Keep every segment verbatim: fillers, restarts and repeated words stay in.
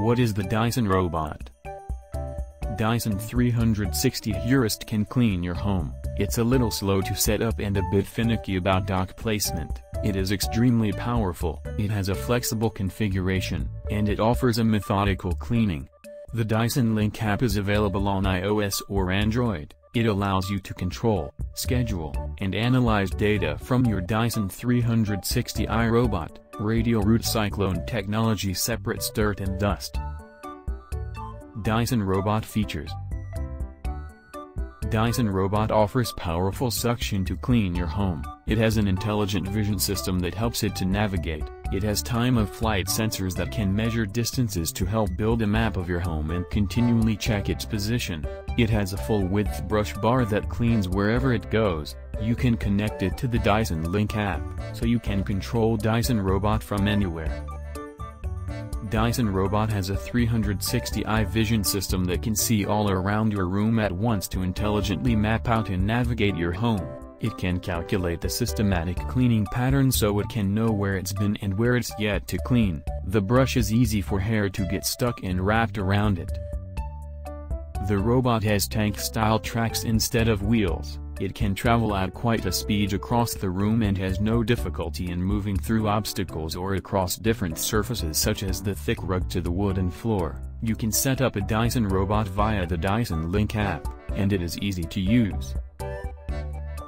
What is the Dyson robot? Dyson three sixty Heurist can clean your home. It's a little slow to set up and a bit finicky about dock placement. It is extremely powerful. It has a flexible configuration, and it offers a methodical cleaning. The Dyson Link app is available on iOS or Android. It allows you to control, schedule, and analyze data from your Dyson three sixty i robot. Radial root cyclone technology separates dirt and dust. Dyson robot features. Dyson robot offers powerful suction to clean your home. It has an intelligent vision system that helps it to navigate. It has time-of-flight sensors that can measure distances to help build a map of your home and continually check its position. It has a full-width brush bar that cleans wherever it goes. You can connect it to the Dyson Link app, so you can control Dyson robot from anywhere. Dyson robot has a three sixty i vision system that can see all around your room at once to intelligently map out and navigate your home. It can calculate the systematic cleaning pattern so it can know where it's been and where it's yet to clean. The brush is easy for hair to get stuck and wrapped around it. The robot has tank-style tracks instead of wheels. It can travel at quite a speed across the room and has no difficulty in moving through obstacles or across different surfaces such as the thick rug to the wooden floor. You can set up a Dyson robot via the Dyson Link app, and it is easy to use.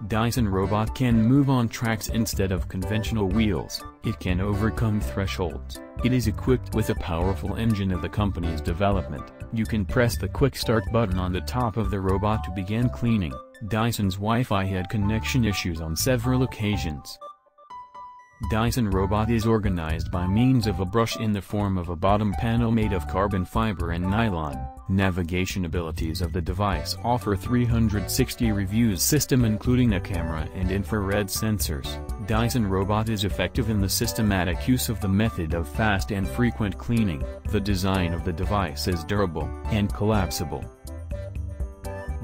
Dyson robot can move on tracks instead of conventional wheels. It can overcome thresholds. It is equipped with a powerful engine of the company's development. You can press the quick start button on the top of the robot to begin cleaning. Dyson's Wi-Fi had connection issues on several occasions. Dyson robot is organized by means of a brush in the form of a bottom panel made of carbon fiber and nylon. Navigation abilities of the device offer three sixty reviews system including a camera and infrared sensors. Dyson robot is effective in the systematic use of the method of fast and frequent cleaning. The design of the device is durable and collapsible.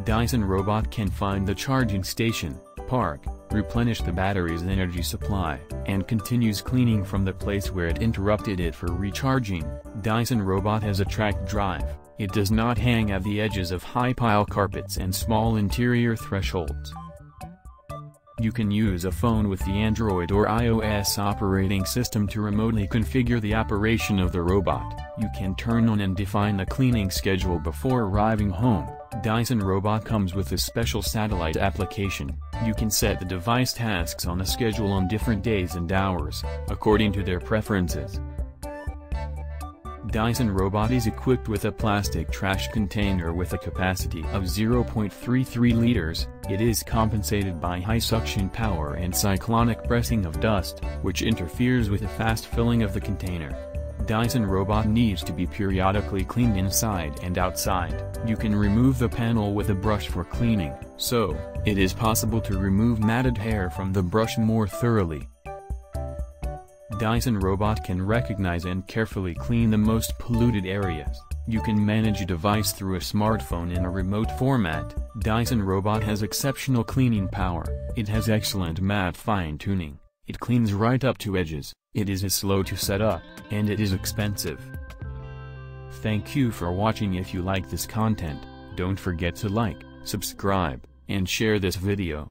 Dyson robot can find the charging station, park, replenish the battery's energy supply, and continues cleaning from the place where it interrupted it for recharging. Dyson robot has a track drive. It does not hang at the edges of high pile carpets and small interior thresholds. You can use a phone with the Android or iOS operating system to remotely configure the operation of the robot. You can turn on and define the cleaning schedule before arriving home. Dyson robot comes with a special satellite application. You can set the device tasks on a schedule on different days and hours, according to their preferences. Dyson robot is equipped with a plastic trash container with a capacity of zero point three three liters. It is compensated by high suction power and cyclonic pressing of dust, which interferes with the fast filling of the container. Dyson robot needs to be periodically cleaned inside and outside. You can remove the panel with a brush for cleaning, so it is possible to remove matted hair from the brush more thoroughly. Dyson robot can recognize and carefully clean the most polluted areas. You can manage a device through a smartphone in a remote format. Dyson robot has exceptional cleaning power. It has excellent matte fine-tuning. It cleans right up to edges. It is slow to set up, and it is expensive. Thank you for watching. If you like this content, don't forget to like, subscribe, and share this video.